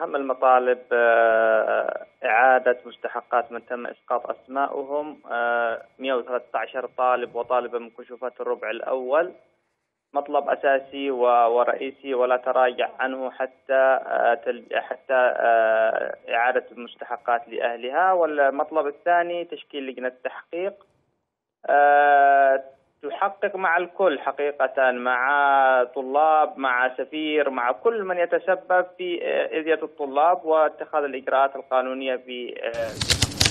أهم المطالب إعادة مستحقات من تم إسقاط أسمائهم 113 طالب وطالبة من كشوفات الربع الأول، مطلب أساسي ورئيسي ولا تراجع عنه حتى إعادة المستحقات لأهلها. والمطلب الثاني تشكيل لجنة تحقيق تحقق مع الكل حقيقة، مع طلاب، مع سفير، مع كل من يتسبب في إذية الطلاب، واتخاذ الإجراءات القانونية في